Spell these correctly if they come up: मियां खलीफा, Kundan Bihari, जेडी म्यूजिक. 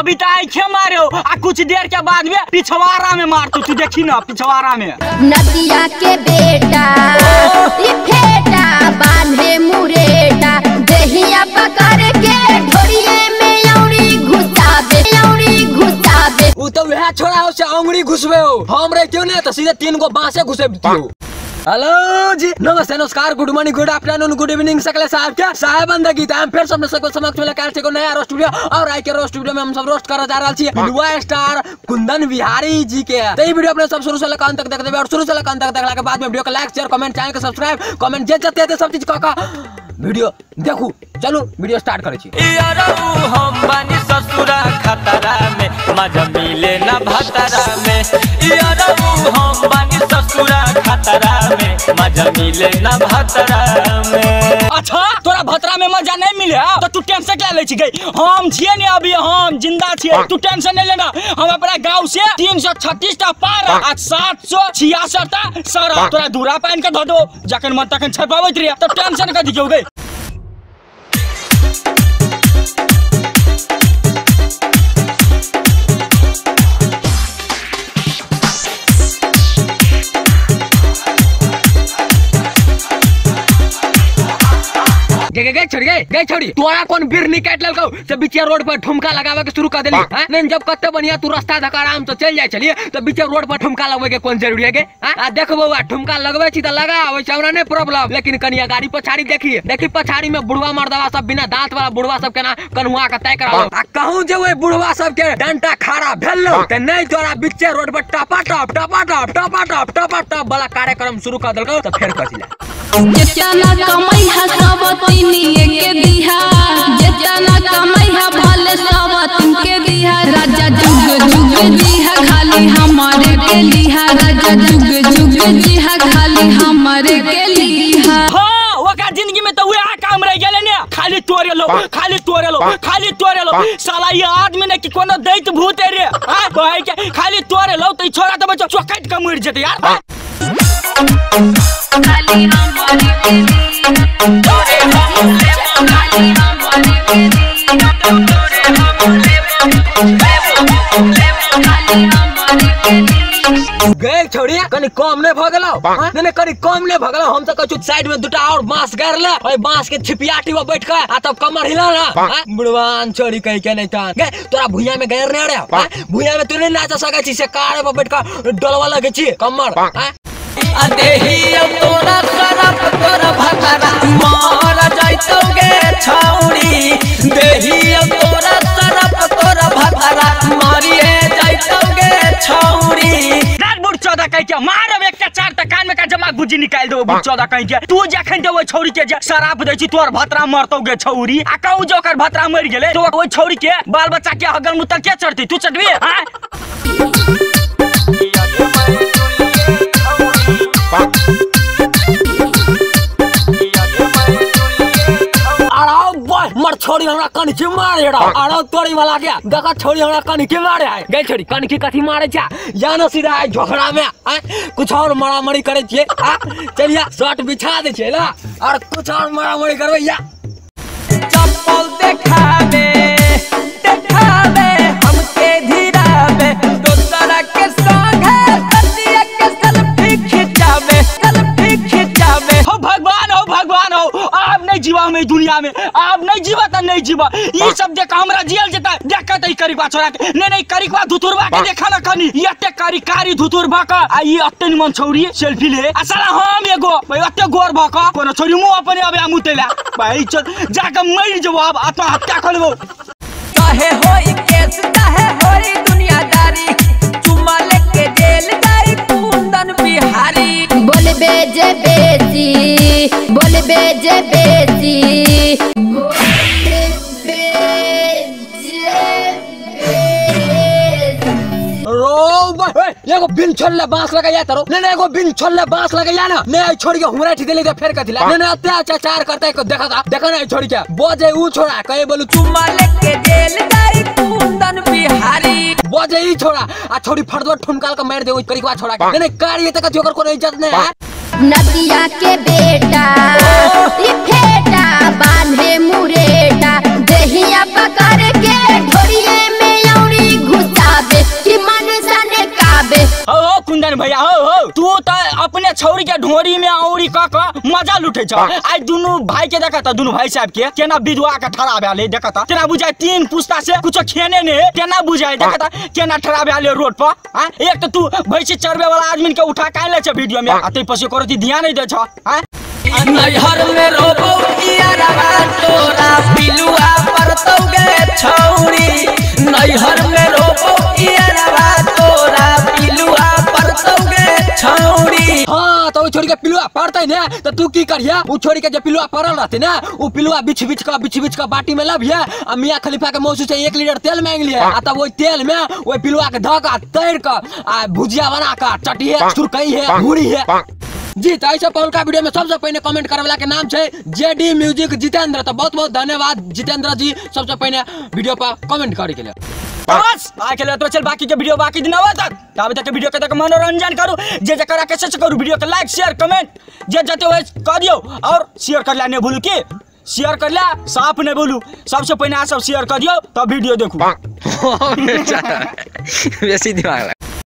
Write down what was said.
अभी तो मारो आ कुछ देर के बाद में पिछवाड़ा में मार तू देखी ना पिछवाड़ा में नदिया के बेटा बांधे मुरेटा देहिया पकड़ के ढोरिये में घुसाबे वो तो वह छोड़ा हो से अंगुरी घुसबे हो हम रहे क्यों ना तो सीधे 3 गो बांसे घुसेबे। हेलो जी नमस्ते नमस्कार good morning good afternoon good evening सकल साहब क्या साहब गीता हम फिर सबने सबको समक्ष मुलाकात से को नया रोस्ट स्टूडियो और आई के रोस्ट स्टूडियो में हम सब रोस्ट कर जा रहा छी नुवा स्टार कुंदन बिहारी जी के। तो ये वीडियो अपने सब शुरू से लेकर अंत तक देख देबे और शुरू से लेकर अंत तक देखला के बाद में वीडियो को लाइक शेयर कमेंट चैनल को सब्सक्राइब कमेंट जे जते है सब चीज का वीडियो देखू। चलो वीडियो स्टार्ट करै छी। यार हम बानी ससुरा खतरा में मजा मिले ना भतरा में यार हम बानी ससुरा खतरा में मजा मिले ना भतरा में। अच्छा तोरा भतरा में मजा नहीं मिले तो तू टेंशन क्या ले छी गई हम छिए ने अभी हम जिंदा छिए तू टेंशन नहीं लेना हम अपना गांव से 336 टा पारा आ 766 टा सारा तोरा दूरा पान के ध दो जखन मन तखन छपावत रही तो टेंशन कथि के हो गई। गए छोड़ गए छोड़ी तोरा कौन बीर निकाट ललकौ से बिचिया रोड पर ठुमका लगावे के शुरू कर देली नहीं जब कत्ते बढ़िया तू रास्ता धक आराम से चल जाय छलिए तो बिचिया रोड पर ठुमका लगावे के कौन जरूरी है के आ देख बउआ ठुमका लगवे छी त लगावे छी हमरा नहीं प्रॉब्लम लेकिन कनिया गाड़ी पछाड़ी देखिए देखि पछाड़ी में बुढ़वा मर्दवा सब बिना दांत वाला बुढ़वा सब के ना कनुआ के तय कराओ आ कहूं जे ओए बुढ़वा सब के डंटा खड़ा भेलौ त नहीं तोरा बिचिया रोड पर टपा टप टपा टप टपा टप टपा टप वाला कार्यक्रम शुरू कर देलकौ त फेर कथिला जेतना कमाई हसब तई के दिहा जितना कमाई है भले सब तुमके दिहा राजा जुग जुग दिहा खाली हमारे के लिहा राजा जुग जुग दिहा खाली हमारे के लिहा। हां ओका जिंदगी में तो हुए आ काम रह गेले ने खाली तोरे लो खाली तोरे लो खाली तोरे लो साला ये आदमी ने कि कोनो दैत भूत है रे आ भाई के खाली तोरे लो तो छोरा तो बच्चा चौकट का मर जते यार खाली हमारे के लिहा गए छोड़िया कनी कम नहीं भगलो ने कनी कम नहीं भगलो हम तो कछु साइड में दूटा और बांस गाड़ ले ओय बांस के छिपियाटी में बैठ के आ तब कमर हिला ना बुढ़वान छोरी कह के नहीं ता गए तोरा भुइया में गैर नहीं रे भुइया में तू नहीं नाच सके छी से कार में बैठ के डलवा लगे छी कमर आ देही अब तोरा करप कर भतरा मार जाइतोगे छौरी देही अब तोरा तरफ तोरा भतरा मारिए जाइतोगे छौरी चौदह कह के मारब एक के 4 त कान में का जमा गुजी निकाल दो 14 कह के तू जखन देबो छौरी के शराब दे छी तोर भतरा मरतौगे छौरी आ कहू जोकर भतरा मर गेले तो ओई छौरी के बाल बच्चा के हगल मुतर के चढ़ती तू चढ़बी हां छोड़ी हमरा कनखी मारेड़ा आरो तोरी वाला के देखा छोड़ी हमरा कनखी मारे है गई छोड़ी कनखी कथी मारे छ जानो सीधा है झोखड़ा में कुछ और मारामारी करे छिए चलिया शॉट बिछा दे छे ना और कुछ और मारामारी करबे या चप्पल देखाबे हमके धीराबे दोसरा के संग कतिया के सेल्फी खिचाबे भगवान हो आप नहीं जीवा में दुनिया में आप नहीं जीवा त नहीं जीवा ई सब जे हमरा जियल जता देखत ई करिकवा छोरा के नहीं करिकवा धुतुरवा के देखा न कनी एते करिकारी धुतुरवा का आ ई अतन मन छौरी सेल्फी ले असला हम एगो भाई अते गोर भ का कोनो छोरी मु अपने अब मुतेला भाई चल जाके मर जब अब आत्महत्या करबो काहे हो ई केस काहे होई दुनियादारी चुमा लेके जेलदारी कुंदन बिहारी बोलबे जे बेसी बोलबे जे बेसी एगो बिन छोलले बांस लगाया तरो ने एगो बिन छोलले बांस लगाया ना ने आई छोड़ के हमरा ठीक देले फेर कथिला ने अत्याचार करता है को देखा देखा ना छोड़ के बोजे ऊ छोड़ा कहे बोलू चुम्मा लेके जेलदारी कुंदन बिहारी बोजे ई छोड़ा आ छोड़ी फरदो ठुमकाल के मार दे ओई करिकवा छोड़ा के ने कारी तक जोकर कोनो इज्जत नहीं है नदिया के बेटा फेटा बांधे मुरेटा दहिया पकड़ के ढोरिये में औरी घुसावे कि मन जाने काबे। ओ कुंदन भैया हो तू तो अपने छौरी के ढोरी में औरी क क मजा लुटे छ। आई दोनों भाई के देखा था, दोनों भाई साहब के केना बिदवा के ठरा भले देखा था, केना बुझाई तीन पुस्ता से कुछ खेने ने केना बुझाई देखा था, केना ठरा भले रोड पर। हां एक तो तू भैंसी चरबे वाला आदमी के उठा काहे ले छ वीडियो में, आ तई पसे करती ध्यान नहीं दे छ। हां नैहर में रोबो कियारावा तोरा पिलुआ पर तौगे छौरी, नैहर में रोबो कियारावा तोरा पिलुआ पर तौगे छौरी। हां तो छोरी के पिलुआ पड़तै ने त तू की करिया, उ छोरी के जे पिलुआ पड़ल रहते ना उ पिलुआ बिछ बिछ का बाटी में लबिया आ मियां खलीफा के मौसू से 1 लीटर तेल मांग लिए आ त ओइ तेल में ओइ पिलुआ के धका तैर का आ भुजिया बना का चटिए सुरकई है घुरी है जी। तो ऐसे पहल का वीडियो में सबसे पहले कमेंट करे वाला के नाम है जेडी म्यूजिक जितेंद्र, तो बहुत बहुत धन्यवाद जितेंद्र जी सबसे पहले वीडियो पर कमेंट करे के लिए। बस आ के लिए तो चल बाकी के वीडियो बाकी दिन आवा तक तब तक वीडियो के तक मनोरंजन करू जे करा कैसे करू वीडियो के लाइक शेयर कमेंट जे जते होए कर दियो और शेयर करला ने भूल के शेयर करला साफ ने बोलू सबसे पहले आ सब शेयर कर दियो तब वीडियो देखू। वैसे दिमाग